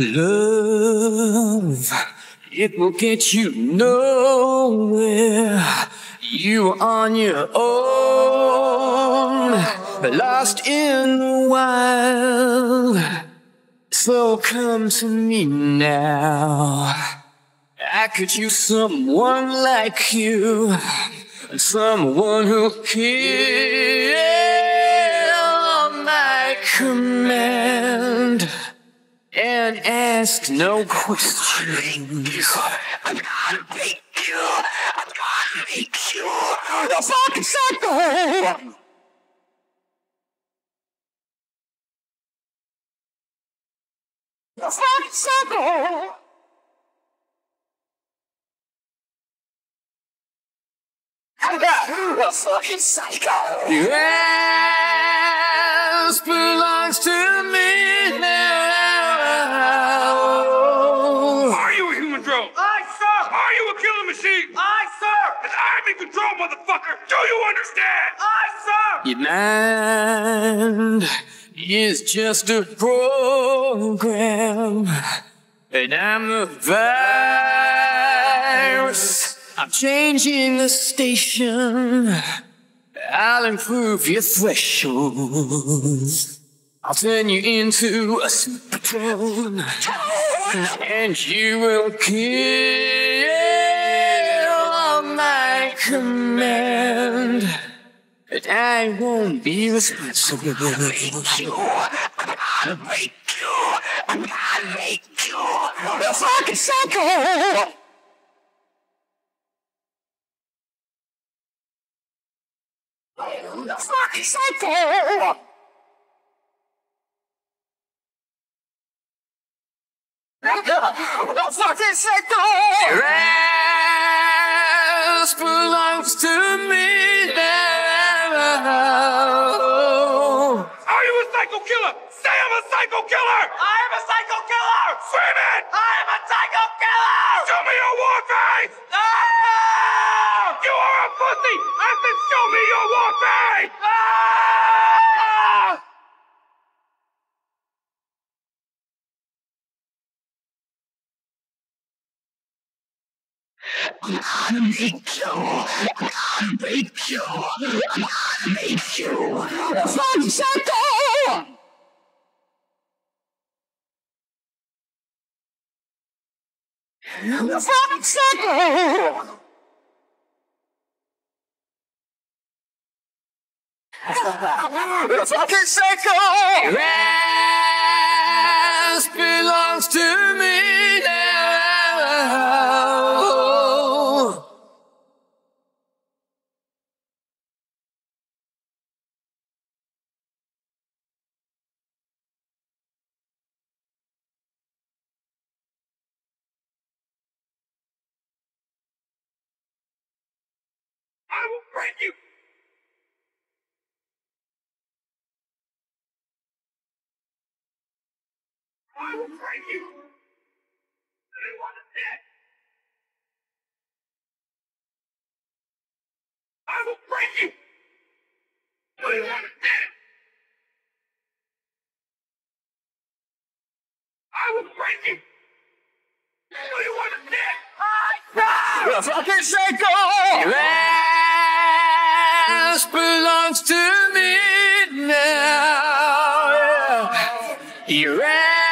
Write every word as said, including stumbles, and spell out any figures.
Love, it will get you nowhere. You are on your own, lost in the wild. So come to me now. I could use someone like you, someone who cares on my command. And ask no questions. I'm gonna make you. I'm gonna make you the fucking psycho. The fucking psycho. The fucking psycho. Your ass belongs to me now. I'm in control, motherfucker! Do you understand? I, sir! Your mind is just a program, and I'm the virus. I'm changing the station. I'll improve your thresholds. I'll turn you into a super clone, and you will kill my command, but I won't be responsible. I'm gonna make you. I'm gonna make you. I'm gonna make you the fucking psycho. The fucking psycho. The fucking psycho. Belongs to me now. Are you a psycho killer? Say I'm a psycho killer! I am a psycho killer! Scream it! I am a psycho killer! Show me your war face! No! You are a pussy! I said show me your war face! No! I'm gonna make you, I'm gonna make you, I'm gonna make you the fucking psycho! The fucking psycho! The fucking psycho! Your ass belongs to me now! I will break you! I will break you! Anyone is dead! I will break you! Anyone is dead! I will break you! Anyone is dead! I will fucking Psycho! Yeah. Belongs to me now. Yeah. You're right.